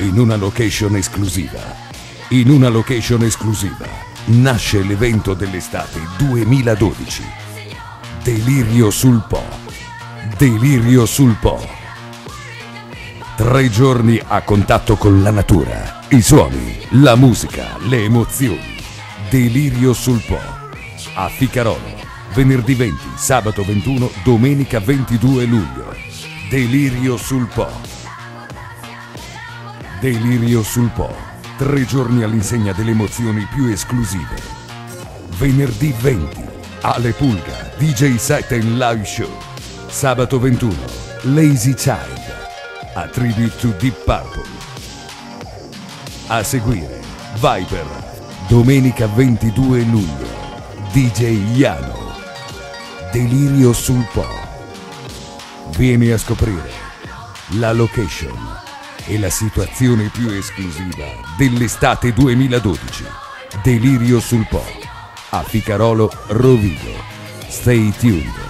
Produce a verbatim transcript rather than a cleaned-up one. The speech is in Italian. In una location esclusiva, in una location esclusiva, nasce l'evento dell'estate duemiladodici. Delirio sul Po. Delirio sul Po. Tre giorni a contatto con la natura, i suoni, la musica, le emozioni. Delirio sul Po. A Ficarolo. Venerdì venti, sabato ventuno, domenica ventidue luglio. Delirio sul Po. Delirio sul Po. Tre giorni all'insegna delle emozioni più esclusive. Venerdì venti, Ale Pulga, D J set and live show. Sabato ventuno, Lazy Child, a tribute to Deep Purple. A seguire, Viper, domenica ventidue luglio. D J Yano. Delirio sul Po. Vieni a scoprire la location e la situazione più esclusiva dell'estate duemiladodici. Delirio sul Po. A Ficarolo, Rovigo. Stay tuned.